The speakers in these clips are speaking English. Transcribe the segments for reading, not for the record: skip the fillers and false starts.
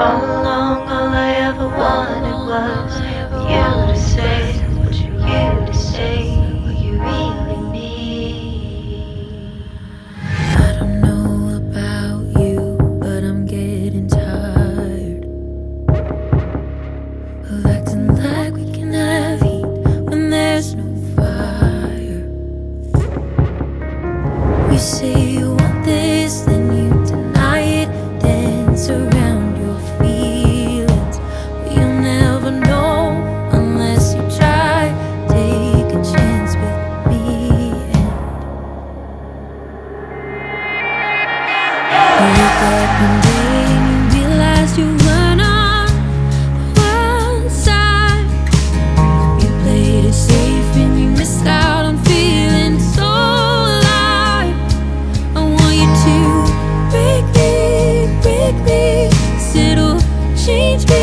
All along, all I ever wanted was for you to say what you really need. I don't know about you, but I'm getting tired of acting like we can have heat when there's no fire. You say you want this, then you deny it, dance around. One day and you realize you weren't on one side. You played it safe and you missed out on feeling so alive. I want you to break me, 'cause it'll change me.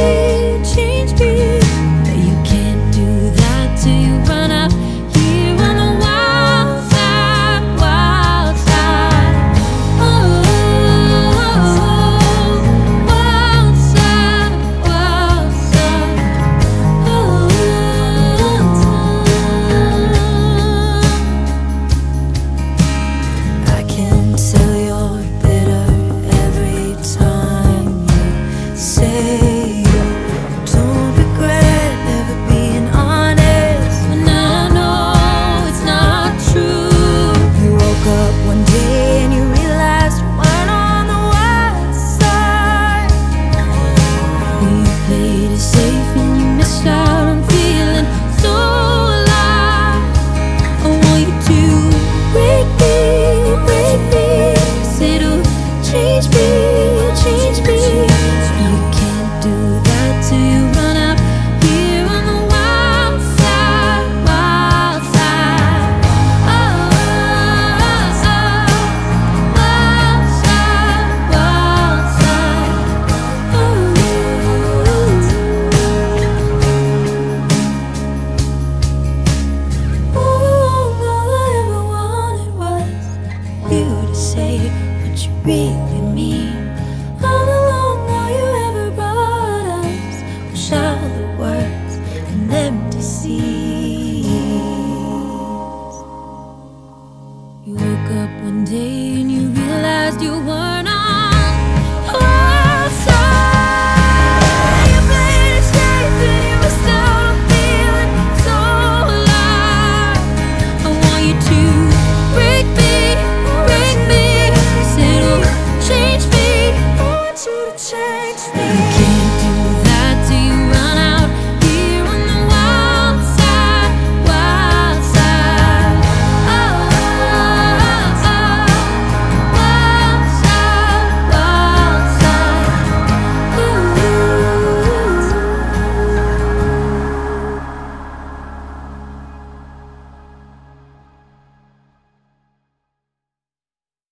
But you can't do that till you run out here on the wild side, wild side. Oh, say what you really mean. All along, all you ever brought us was shallow words and empty seas. You woke up one day and you realized you weren't.